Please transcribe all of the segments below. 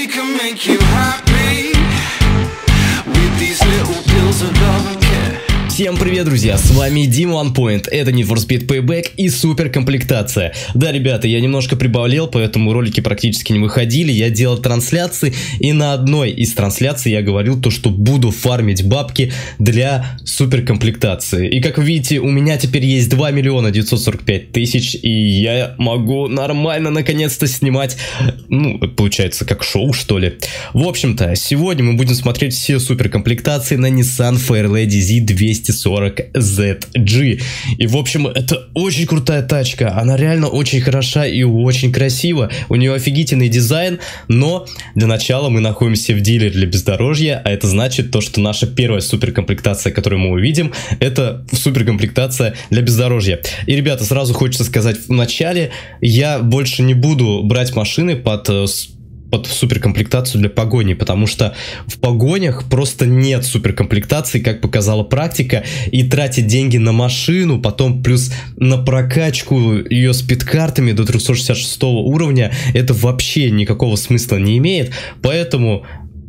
we can make you happy with these little pills of love and care. Всем привет, друзья, с вами Дим OnePoint, это Need for Speed Payback и суперкомплектация. Да, ребята, я немножко прибавлел, поэтому ролики практически не выходили, я делал трансляции, и на одной из трансляций я говорил то, что буду фармить бабки для суперкомплектации. И как вы видите, у меня теперь есть 2 миллиона 945 тысяч, и я могу нормально наконец-то снимать, ну, получается, как шоу, что ли. В общем-то, сегодня мы будем смотреть все суперкомплектации на Nissan Fairlady Z200. 240ZG. И в общем, это очень крутая тачка, она реально очень хороша и очень красива, у нее офигительный дизайн. Но для начала мы находимся в дилере для бездорожья, а это значит то, что наша первая суперкомплектация, которую мы увидим, это суперкомплектация для бездорожья. И, ребята, сразу хочется сказать в начале, я больше не буду брать машины под суперкомплектацию для погони, потому что в погонях просто нет суперкомплектации, как показала практика, и тратить деньги на машину, потом плюс на прокачку ее спидкартами до 366 уровня, это вообще никакого смысла не имеет, поэтому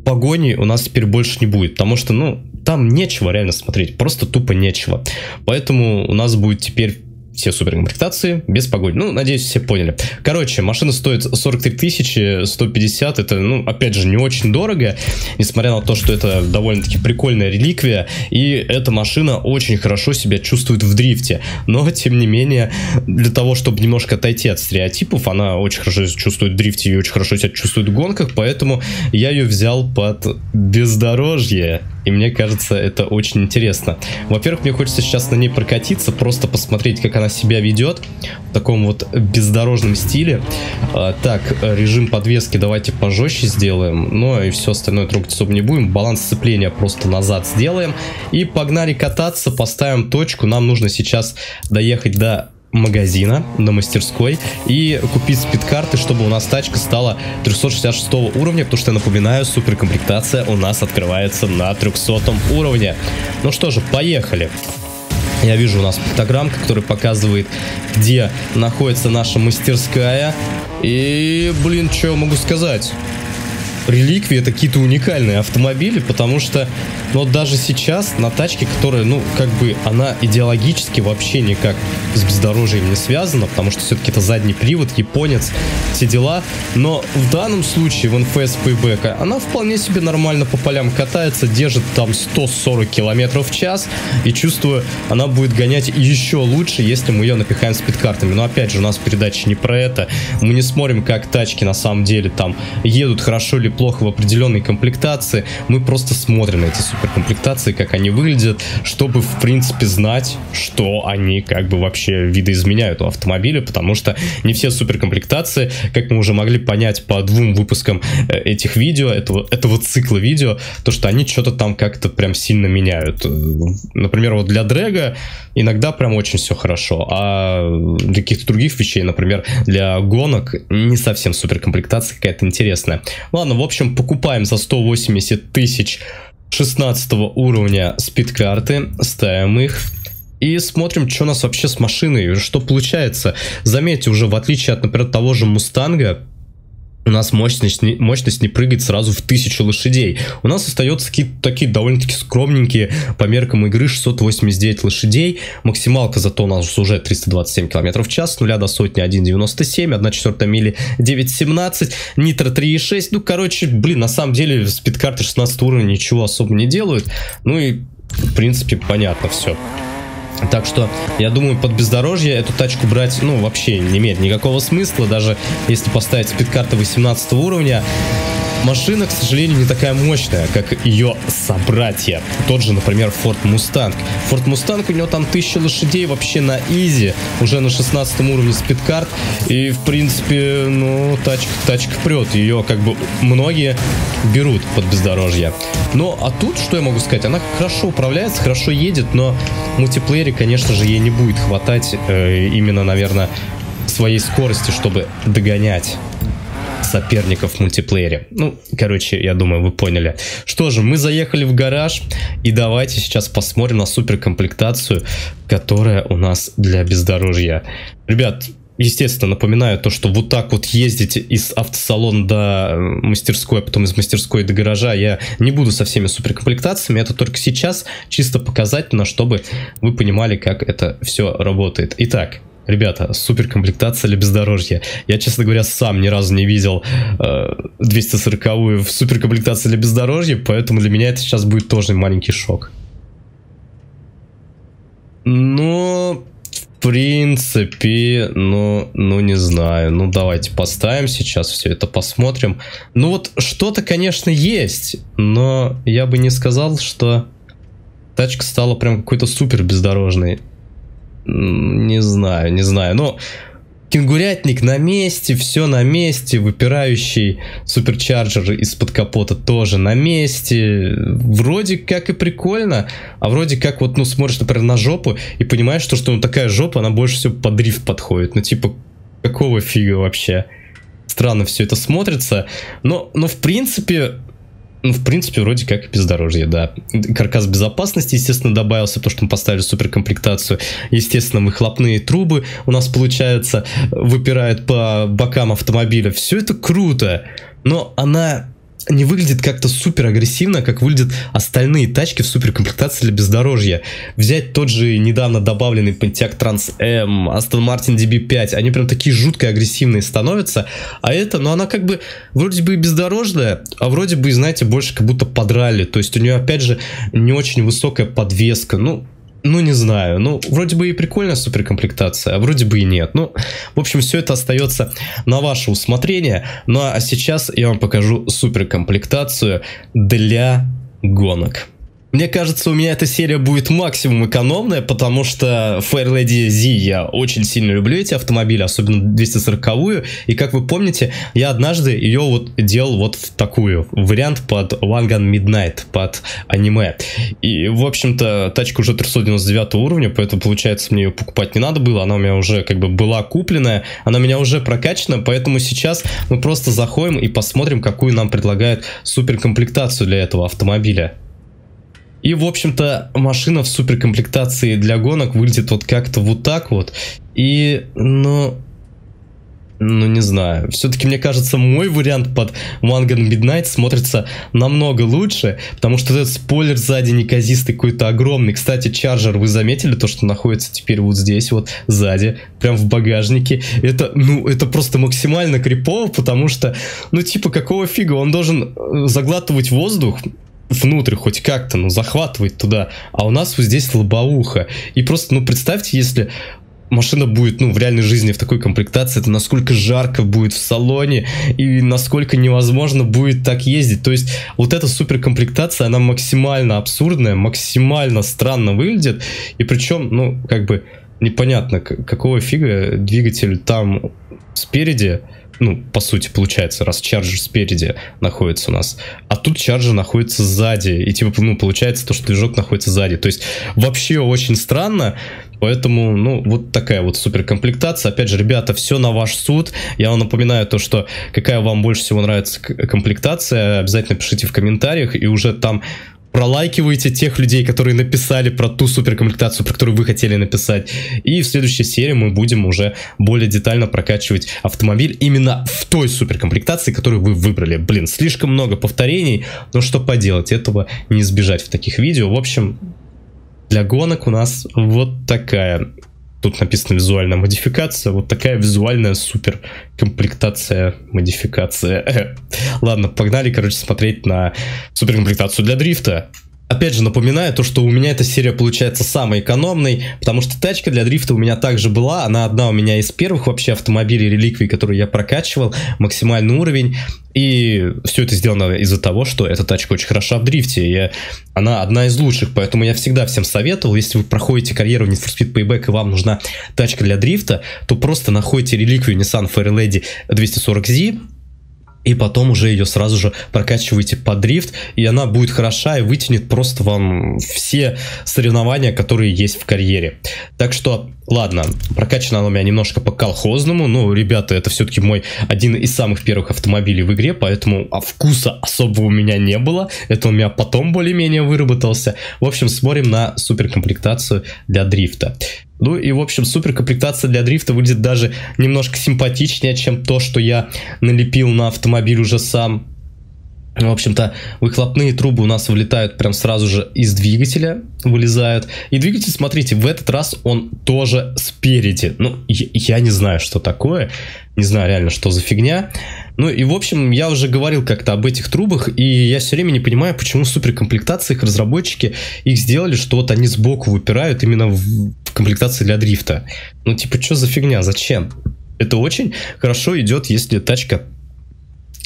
погони у нас теперь больше не будет, потому что, ну, там нечего реально смотреть, просто тупо нечего, поэтому у нас будет теперь все суперкомплектации без погони. Ну, надеюсь, все поняли. Короче, машина стоит 43 150. Это, ну, опять же, не очень дорого, несмотря на то, что это довольно-таки прикольная реликвия. И эта машина очень хорошо себя чувствует в дрифте. Но, тем не менее, для того, чтобы немножко отойти от стереотипов, она очень хорошо чувствует в дрифте и очень хорошо себя чувствует в гонках. Поэтому я ее взял под бездорожье. И мне кажется, это очень интересно. Во-первых, мне хочется сейчас на ней прокатиться, просто посмотреть, как она себя ведет в таком вот бездорожном стиле. Так, режим подвески давайте пожестче сделаем, но и все остальное трогать особо не будем. Баланс сцепления просто назад сделаем и погнали кататься, поставим точку. Нам нужно сейчас доехать до магазина, до мастерской и купить спидкарты, чтобы у нас тачка стала 366 уровня, потому что, напоминаю, суперкомплектация у нас открывается на 300 уровне. Ну что же, поехали. Я вижу у нас пиктограммка, которая показывает, где находится наша мастерская. И, блин, что я могу сказать? Реликвии — это какие-то уникальные автомобили, потому что, ну, даже сейчас на тачке, которая, ну, как бы она идеологически вообще никак с бездорожьем не связана, потому что все-таки это задний привод, японец, все дела, но в данном случае в NFS Payback она вполне себе нормально по полям катается, держит там 140 километров в час, и чувствую, она будет гонять еще лучше, если мы ее напихаем спидкартами. Но опять же, у нас передача не про это, мы не смотрим, как тачки на самом деле там едут, хорошо ли, плохо в определенной комплектации, мы просто смотрим на эти суперкомплектации, как они выглядят, чтобы в принципе знать, что они как бы вообще видоизменяют у автомобиля, потому что не все суперкомплектации, как мы уже могли понять по двум выпускам этих видео, этого цикла видео, то что они что-то там как-то прям сильно меняют. Например, вот для дрэга иногда прям очень все хорошо, а для каких-то других вещей, например, для гонок, не совсем суперкомплектация какая-то интересная. Ладно, в общем, покупаем за 180 тысяч 16 уровня спидкарты, ставим их и смотрим, что у нас вообще с машиной, что получается. Заметьте, уже в отличие от, например, того же Мустанга, у нас мощность не прыгает сразу в 1000 лошадей. У нас остается какие-то такие довольно-таки скромненькие по меркам игры 689 лошадей. Максималка зато у нас уже 327 км в час. С 0 до сотни 1.97, 1/4 мили 9.17, нитро 3.6. Ну, короче, блин, на самом деле спидкарты 16 уровня ничего особо не делают. Ну и, в принципе, понятно все. Так что, я думаю, под бездорожье эту тачку брать, ну, вообще не имеет никакого смысла. Даже если поставить спидкарты 18 уровня, машина, к сожалению, не такая мощная, как ее собратья. Тот же, например, Ford Mustang. Ford Mustang, у него там 1000 лошадей вообще на изи, уже на 16 уровне спидкарт. И, в принципе, ну, тачка прет. Ее, как бы, многие берут под бездорожье. Но, а тут, что я могу сказать, она хорошо управляется, хорошо едет, но в мультиплеере, конечно же, ей не будет хватать именно, наверное, своей скорости, чтобы догонять соперников в мультиплеере. Ну, короче, я думаю, вы поняли. Что же, мы заехали в гараж, и давайте сейчас посмотрим на суперкомплектацию, которая у нас для бездорожья. Ребят, естественно, напоминаю то, что вот так вот ездить из автосалона до мастерской, а потом из мастерской до гаража я не буду со всеми суперкомплектациями. Это только сейчас чисто показательно, чтобы вы понимали, как это все работает. Итак, ребята, суперкомплектация для бездорожья. Я, честно говоря, сам ни разу не видел 240-ю в суперкомплектации для бездорожья, поэтому для меня это сейчас будет тоже маленький шок. Но, в принципе, ну не знаю. Ну, давайте поставим сейчас, все это посмотрим. Ну, вот что-то, конечно, есть, но я бы не сказал, что тачка стала прям какой-то супер бездорожной. Не знаю, не знаю, но кенгурятник на месте, все на месте, выпирающий суперчарджер из-под капота тоже на месте, вроде как и прикольно, а вроде как вот, ну, смотришь, например, на жопу и понимаешь, что ну, такая жопа, она больше всего под дрифт подходит, ну, типа, какого фига вообще, странно все это смотрится, но в принципе... Ну, в принципе, вроде как бездорожье, да. Каркас безопасности, естественно, добавился, потому что мы поставили суперкомплектацию. Естественно, выхлопные трубы у нас, получается, выпирают по бокам автомобиля. Все это круто, но она не выглядит как-то супер агрессивно, как выглядят остальные тачки в суперкомплектации для бездорожья. Взять тот же недавно добавленный Pontiac Trans Am, Aston Martin DB5, они прям такие жутко агрессивные становятся, а это, ну она как бы вроде бы и бездорожная, а вроде бы, знаете, больше как будто подрали, то есть у нее опять же не очень высокая подвеска, ну не знаю, ну вроде бы и прикольная суперкомплектация, а вроде бы и нет. Ну, в общем, все это остается на ваше усмотрение. Ну а сейчас я вам покажу суперкомплектацию для гонок. Мне кажется, у меня эта серия будет максимум экономная, потому что Fairlady Z я очень сильно люблю эти автомобили, особенно 240-ю, и как вы помните, я однажды ее вот делал вот в такую, вариант под Wangan Midnight, под аниме. И, в общем-то, тачка уже 399 уровня, поэтому, получается, мне ее покупать не надо было, она у меня уже как бы была купленная, она у меня уже прокачана, поэтому сейчас мы просто заходим и посмотрим, какую нам предлагают суперкомплектацию для этого автомобиля. И, в общем-то, машина в суперкомплектации для гонок выглядит вот как-то вот так вот. И, ну не знаю. Все-таки, мне кажется, мой вариант под Wangan Midnight смотрится намного лучше, потому что этот спойлер сзади неказистый какой-то огромный. Кстати, чарджер, вы заметили то, что находится теперь вот здесь вот сзади, прям в багажнике. Это, ну, это просто максимально крипово, потому что, ну, типа, какого фига? Он должен заглатывать воздух внутрь хоть как-то, ну, захватывать туда, а у нас вот здесь лобовуха. И просто, ну, представьте, если машина будет, ну, в реальной жизни в такой комплектации, это насколько жарко будет в салоне и насколько невозможно будет так ездить. То есть вот эта суперкомплектация, она максимально абсурдная, максимально странно выглядит. И причем, ну, как бы непонятно, какого фига двигатель там спереди. Ну, по сути, получается, раз чарджер спереди находится у нас, а тут чарджер находится сзади, и типа, ну, получается то, что движок находится сзади. То есть вообще очень странно, поэтому, ну, вот такая вот суперкомплектация. Опять же, ребята, все на ваш суд. Я вам напоминаю то, что какая вам больше всего нравится комплектация, обязательно пишите в комментариях, и уже там пролайкивайте тех людей, которые написали про ту суперкомплектацию, про которую вы хотели написать. И в следующей серии мы будем уже более детально прокачивать автомобиль именно в той суперкомплектации, которую вы выбрали. Блин, слишком много повторений, но что поделать, этого не избежать в таких видео. В общем, для гонок у нас вот такая, тут написано визуальная модификация, вот такая визуальная суперкомплектация, модификация. Ладно, погнали, короче, смотреть на суперкомплектацию для дрифта. Опять же, напоминаю то, что у меня эта серия получается самой экономной, потому что тачка для дрифта у меня также была, она одна у меня из первых вообще автомобилей, реликвий, которые я прокачивал, максимальный уровень. И все это сделано из-за того, что эта тачка очень хороша в дрифте, и она одна из лучших, поэтому я всегда всем советовал, если вы проходите карьеру в Need for Speed Payback и вам нужна тачка для дрифта, то просто находите реликвию Nissan Fairlady Z200, и потом уже ее сразу же прокачиваете под дрифт, и она будет хороша и вытянет просто вам все соревнования, которые есть в карьере. Так что Ладно, прокачано оно у меня немножко по-колхозному, но, ребята, это все-таки мой один из самых первых автомобилей в игре, поэтому вкуса особого у меня не было. Это у меня потом более-менее выработался. В общем, смотрим на суперкомплектацию для дрифта. Ну и, в общем, суперкомплектация для дрифта выглядит даже немножко симпатичнее, чем то, что я налепил на автомобиль уже сам. В общем-то, выхлопные трубы у нас вылетают прям сразу же из двигателя, вылезают. И двигатель, смотрите, в этот раз он тоже спереди. Ну, я не знаю, что такое, не знаю реально, что за фигня. Ну и, в общем, я уже говорил как-то об этих трубах, и я все время не понимаю, почему в суперкомплектациях разработчики их сделали, что вот они сбоку выпирают именно в комплектации для дрифта. Ну, типа, что за фигня, зачем? Это очень хорошо идет, если тачка...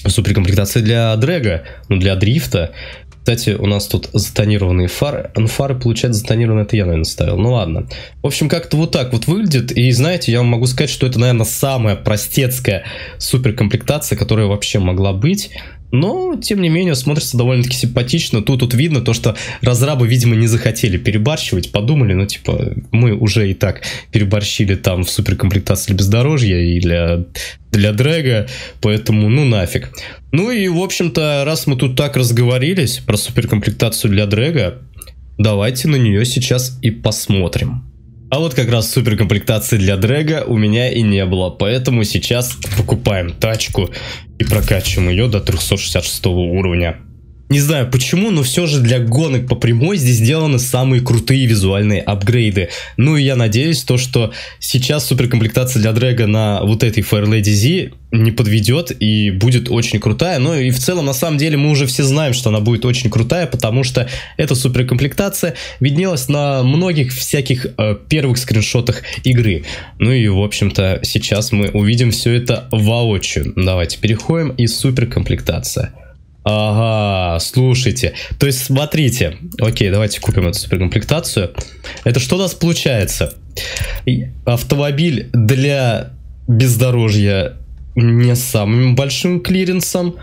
Суперкомплектация для дрэга, ну для дрифта. Кстати, у нас тут затонированные фары. Ну, фары, получается, затонированные, это я, наверное, ставил. Ну ладно. В общем, как-то вот так вот выглядит. И знаете, я вам могу сказать, что это, наверное, самая простецкая суперкомплектация, которая вообще могла быть. Но, тем не менее, смотрится довольно-таки симпатично. Тут видно то, что разрабы, видимо, не захотели перебарщивать. Подумали, ну, типа, мы уже и так переборщили там в суперкомплектации для бездорожья и для дрэга, поэтому, ну, нафиг. Ну и, в общем-то, раз мы тут так разговорились про суперкомплектацию для дрэга, давайте на нее сейчас и посмотрим. А вот как раз суперкомплектации для дрэга у меня и не было, поэтому сейчас покупаем тачку и прокачиваем ее до 366 уровня. Не знаю почему, но все же для гонок по прямой здесь сделаны самые крутые визуальные апгрейды. Ну и я надеюсь, то, что сейчас суперкомплектация для дрэга на вот этой Fairlady Z не подведет и будет очень крутая. Ну и в целом, на самом деле, мы уже все знаем, что она будет очень крутая, потому что эта суперкомплектация виднелась на многих всяких первых скриншотах игры. Ну и, в общем-то, сейчас мы увидим все это воочию. Давайте переходим, и суперкомплектация. Ага, слушайте. То есть, смотрите. Окей, давайте купим эту суперкомплектацию. Это что у нас получается? Автомобиль для бездорожья не с самым большим клиренсом,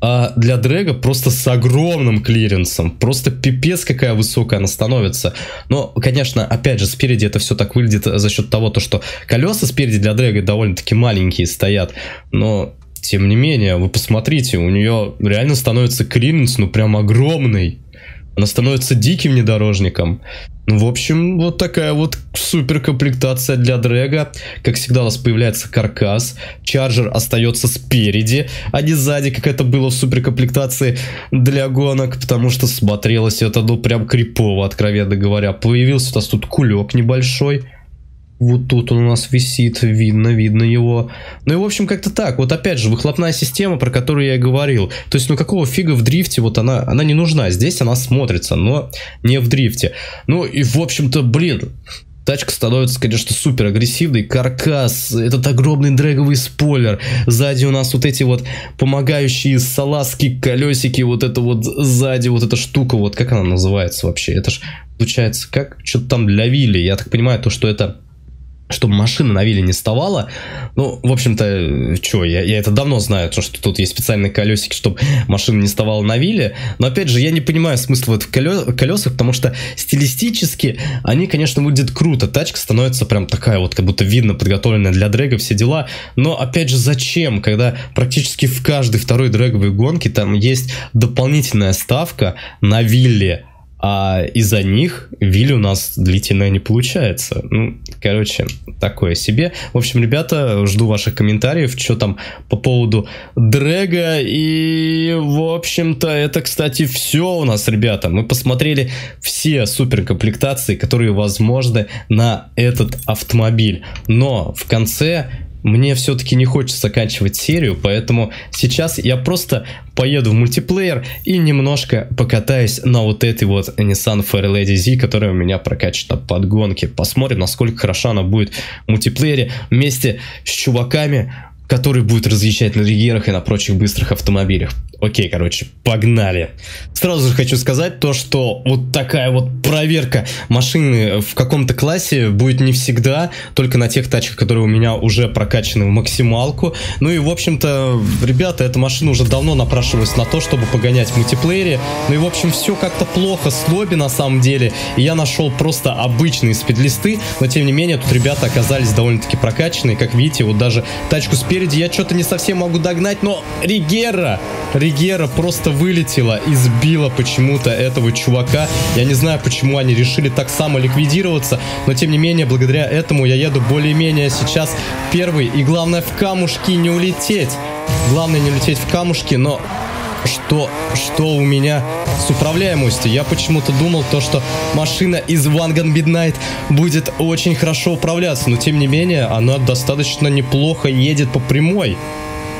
а для дрэга просто с огромным клиренсом. Просто пипец, какая высокая она становится. Но, конечно, опять же, спереди это все так выглядит за счет того, то, что колеса спереди для дрэга довольно-таки маленькие стоят. Но... Тем не менее, вы посмотрите, у нее реально становится клиренс, ну прям огромный. Она становится диким внедорожником. Ну, в общем, вот такая вот суперкомплектация для дрэга. Как всегда, у нас появляется каркас. Чарджер остается спереди, а не сзади, как это было в суперкомплектации для гонок. Потому что смотрелось это, ну, прям крипово, откровенно говоря. Появился у нас тут кулек небольшой. Вот тут он у нас висит, видно его. Ну и, в общем, как-то так. Вот опять же, выхлопная система, про которую я и говорил. То есть, ну какого фига в дрифте, вот она не нужна. Здесь она смотрится, но не в дрифте. Ну и, в общем-то, блин, тачка становится, конечно, супер агрессивной. Каркас, этот огромный дрэговый спойлер. Сзади у нас вот эти вот помогающие салазки, колесики. Вот это вот сзади, вот эта штука. Вот как она называется вообще? Это ж, получается, как? Что-то там для вилли. Я так понимаю, то, что это... чтобы машина на виле не вставала. Ну, в общем-то, что, я это давно знаю, что тут есть специальные колесики, чтобы машина не вставала на виле. Но, опять же, я не понимаю смысла в колесах, потому что стилистически они, конечно, выглядят круто. Тачка становится прям такая вот, как будто видно, подготовленная для дрэга, все дела. Но, опять же, зачем, когда практически в каждой второй дрэговой гонке там есть дополнительная ставка на вилле. А из-за них вилли у нас длительная не получается. Ну, короче, такое себе. В общем, ребята, жду ваших комментариев, что там по поводу дрэга. И, в общем-то, это, кстати, все у нас, ребята. Мы посмотрели все суперкомплектации, которые возможны на этот автомобиль. Но в конце... Мне все-таки не хочется заканчивать серию, поэтому сейчас я просто поеду в мультиплеер и немножко покатаюсь на вот этой вот Nissan Fairlady Z, которая у меня прокачана под гонки. Посмотрим, насколько хороша она будет в мультиплеере вместе с чуваками, которые будут разъезжать на регерах и на прочих быстрых автомобилях. Окей, короче, погнали. Сразу же хочу сказать то, что вот такая вот проверка машины в каком-то классе будет не всегда, только на тех тачках, которые у меня уже прокачаны в максималку. Ну и, в общем-то, ребята, эта машина уже давно напрашивалась на то, чтобы погонять в мультиплеере. Ну и, в общем, все как-то плохо с лобби на самом деле. И я нашел просто обычные спидлисты, но, тем не менее, тут ребята оказались довольно-таки прокачанные. Как видите, вот даже тачку спереди я что-то не совсем могу догнать, но Регера просто вылетела и сбила почему-то этого чувака. Я не знаю, почему они решили так само ликвидироваться, но тем не менее, благодаря этому я еду более-менее сейчас первый. И главное, в камушки не улететь. Главное не улететь в камушки, но... Что у меня с управляемостью? Я почему-то думал, то, что машина из Wangan Midnight будет очень хорошо управляться, но тем не менее, она достаточно неплохо едет по прямой.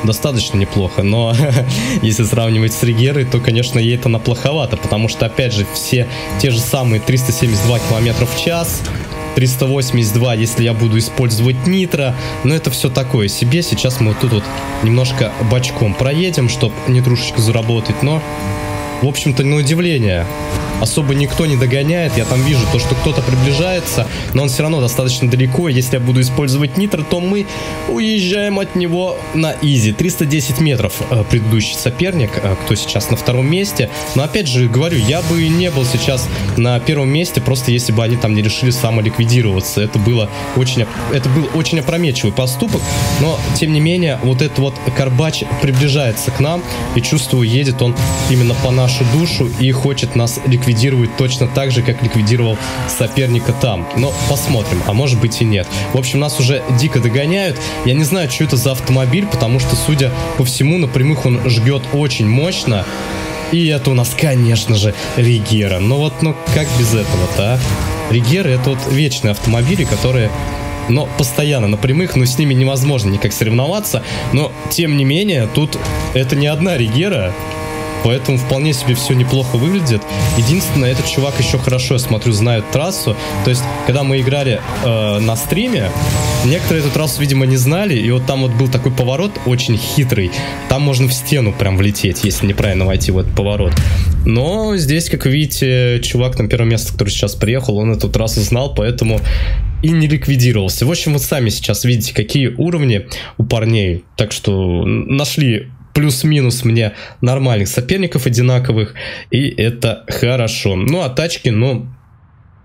Достаточно неплохо, но если сравнивать с Регерой, то, конечно, ей-то она плоховато, потому что, опять же, все те же самые 372 км в час, 382, если я буду использовать нитро, но это все такое себе. Сейчас мы вот тут вот немножко бочком проедем, чтобы нетрушечку заработать, но, в общем-то, на удивление, особо никто не догоняет. Я там вижу то, что кто-то приближается, но он все равно достаточно далеко. Если я буду использовать нитро, то мы уезжаем от него на изи. 310 метров предыдущий соперник, кто сейчас на втором месте. Но опять же говорю, я бы не был сейчас на первом месте, просто если бы они там не решили самоликвидироваться. Это был очень опрометчивый поступок, но тем не менее, вот этот вот Карбач приближается к нам, и чувствую, едет он именно по нашу душу и хочет нас ликвидировать. Точно так же, как ликвидировал соперника там. Но посмотрим, а может быть и нет. В общем, нас уже дико догоняют. Я не знаю, что это за автомобиль, потому что, судя по всему, на прямых он жгет очень мощно. И это у нас, конечно же, Регера. Ну вот, ну как без этого-то, а? Регера — это вот вечные автомобили, которые... Но постоянно на прямых, но с ними невозможно никак соревноваться. Но, тем не менее, тут это не одна Регера. Поэтому вполне себе все неплохо выглядит. Единственное, этот чувак еще хорошо, я смотрю, знает трассу. То есть, когда мы играли на стриме, некоторые эту трассу, видимо, не знали. И вот там вот был такой поворот очень хитрый. Там можно в стену прям влететь, если неправильно войти в этот поворот. Но здесь, как видите, чувак на первое место, который сейчас приехал, он эту трассу знал, поэтому и не ликвидировался. В общем, вот сами сейчас видите, какие уровни у парней. Так что нашли... плюс-минус мне нормальных соперников одинаковых, и это хорошо. Ну, а тачки, ну,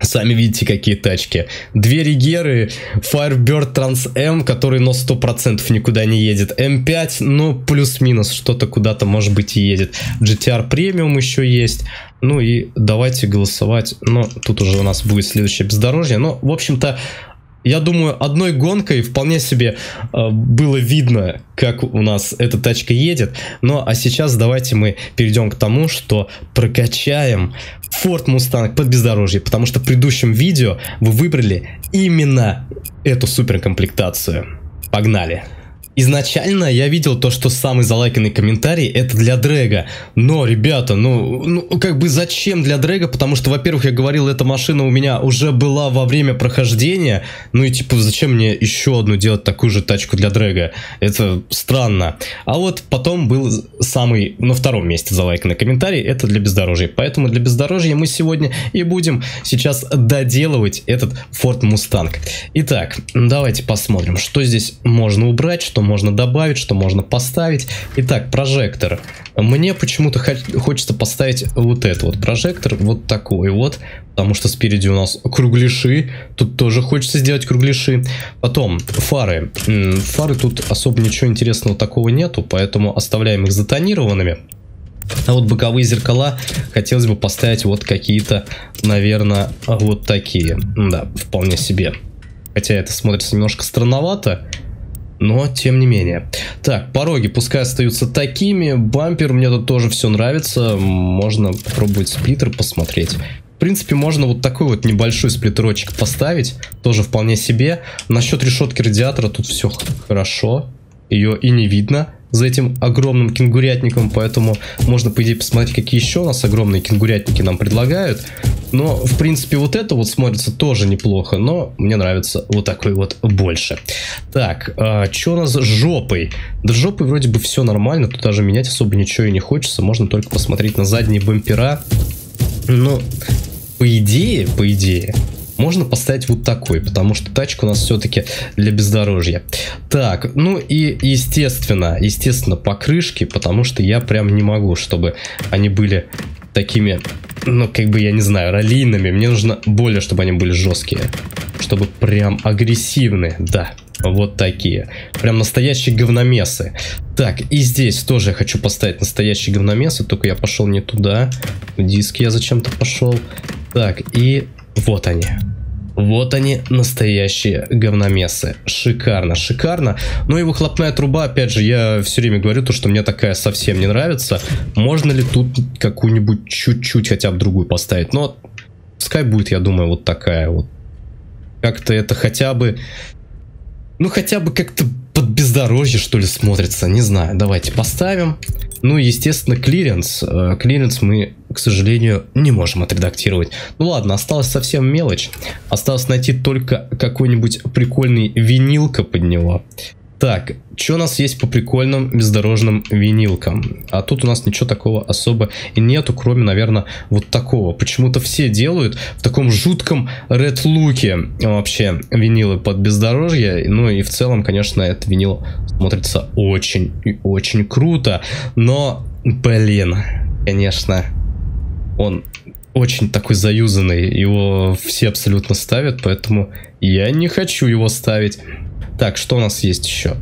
сами видите, какие тачки. Две Регеры, Firebird Trans Am, который, но 100% никуда не едет. М5, ну, плюс-минус что-то куда-то, может быть, и едет. GTR Premium еще есть. Ну, и давайте голосовать. Но тут уже у нас будет следующее бездорожье. Но, в общем-то... Я думаю, одной гонкой вполне себе было видно, как у нас эта тачка едет. Ну, а сейчас давайте мы перейдем к тому, что прокачаем Ford Mustang под бездорожье. Потому что в предыдущем видео вы выбрали именно эту суперкомплектацию. Погнали! Изначально я видел то, что самый залайканный комментарий — это для дрэга. Но, ребята, ну как бы зачем для дрэга? Потому что, во-первых, я говорил, эта машина у меня уже была во время прохождения. Ну и типа, зачем мне еще одну делать такую же тачку для дрэга? Это странно. А вот потом был самый, на втором месте залайканный комментарий — это для бездорожья. Поэтому для бездорожья мы сегодня и будем сейчас доделывать этот Ford Mustang. Итак, давайте посмотрим, что здесь можно убрать, что можно добавить, что можно поставить. Итак, прожектор. Мне почему-то хочется поставить вот этот вот прожектор, вот такой вот, потому что спереди у нас кругляши, тут тоже хочется сделать кругляши. Потом фары. Фары тут особо ничего интересного такого нету, поэтому оставляем их затонированными. А вот боковые зеркала хотелось бы поставить вот какие-то, наверное, вот такие. Да, вполне себе. Хотя это смотрится немножко странновато, но тем не менее. Так, пороги пускай остаются такими. Бампер, мне тут тоже все нравится. Можно попробовать сплиттер посмотреть. В принципе, можно вот такой вот небольшой сплиттерочек поставить. Тоже вполне себе. Насчет решетки радиатора тут все хорошо. Ее и не видно за этим огромным кенгурятником. Поэтому можно, по идее, посмотреть, какие еще у нас огромные кенгурятники нам предлагают. Но, в принципе, вот это вот смотрится тоже неплохо, но мне нравится вот такой вот больше. Так, что у нас с жопой? Да с жопой вроде бы все нормально, тут даже менять особо ничего и не хочется, можно только посмотреть на задние бампера. Но, по идее... Можно поставить вот такой, потому что тачка у нас все-таки для бездорожья. Так, ну и естественно, покрышки, потому что я прям не могу, чтобы они были такими, ну как бы, я не знаю, раллийными. Мне нужно более, чтобы они были жесткие, чтобы прям агрессивные, да. Вот такие. Прям настоящие говномесы. Так, и здесь тоже я хочу поставить настоящие говномесы, только я пошел не туда. В диск я зачем-то пошел. Так, и вот они. Вот они, настоящие говномесы. Шикарно, шикарно. Ну и выхлопная труба, опять же, я все время говорю то, что мне такая совсем не нравится. Можно ли тут какую-нибудь чуть-чуть хотя бы другую поставить? Но пускай будет, я думаю, вот такая вот. Как-то это хотя бы... Ну, хотя бы как-то под бездорожье, что ли, смотрится. Не знаю, давайте поставим. Ну, естественно, клиренс. Клиренс мы, к сожалению, не можем отредактировать. Ну, ладно, осталось совсем мелочь. Осталось найти только какой-нибудь прикольный винилка под него. Так, что у нас есть по прикольным бездорожным винилкам? А тут у нас ничего такого особо и нету, кроме, наверное, вот такого. Почему-то все делают в таком жутком ред-луке вообще винилы под бездорожье. Ну и в целом, конечно, этот винил смотрится очень и очень круто. Но, блин, конечно, он... очень такой заюзанный, его все абсолютно ставят, поэтому я не хочу его ставить. Так, что у нас есть еще?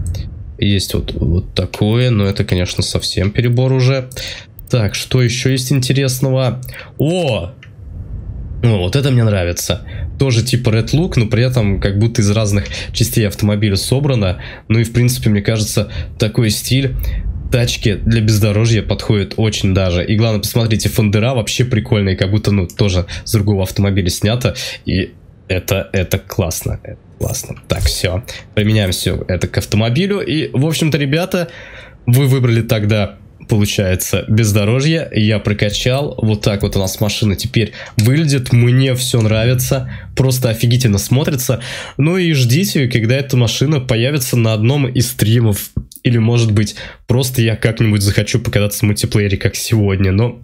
Есть вот такое, но это, конечно, совсем перебор уже. Так, что еще есть интересного? О! Ну, вот это мне нравится. Тоже типа Red Look, но при этом как будто из разных частей автомобиля собрано. Ну и, в принципе, мне кажется, такой стиль... тачки для бездорожья подходят очень даже. И главное, посмотрите, фендера вообще прикольные, как будто, ну, тоже с другого автомобиля снято. И это классно. Это классно. Так, все. Применяем все это к автомобилю. И, в общем-то, ребята, вы выбрали тогда... Получается, бездорожье я прокачал. Вот так вот у нас машина теперь выглядит. Мне все нравится. Просто офигительно смотрится. Ну и ждите, когда эта машина появится на одном из стримов. Или, может быть, просто я как-нибудь захочу покататься в мультиплеере, как сегодня. Но,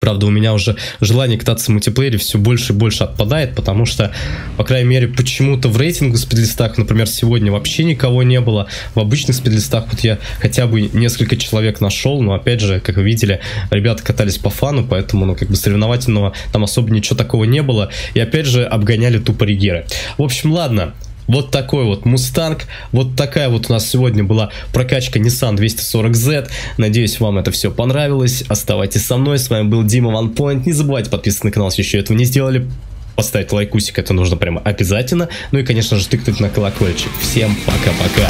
правда, у меня уже желание кататься в мультиплеере все больше и больше отпадает. Потому что, по крайней мере, почему-то в рейтинговых спидлистах, например, сегодня вообще никого не было. В обычных спидлистах вот я хотя бы несколько человек нашел. Но, опять же, как вы видели, ребята катались по фану. Поэтому, ну, как бы соревновательного там особо ничего такого не было. И, опять же, обгоняли тупо регеры. В общем, ладно. Вот такой вот Мустанг. Вот такая вот у нас сегодня была прокачка Nissan 240Z. Надеюсь, вам это все понравилось. Оставайтесь со мной. С вами был Дима OnePoint. Не забывайте подписываться на канал, если еще этого не сделали. Поставить лайкусик, это нужно прямо обязательно. Ну и, конечно же, тыкнуть на колокольчик. Всем пока-пока.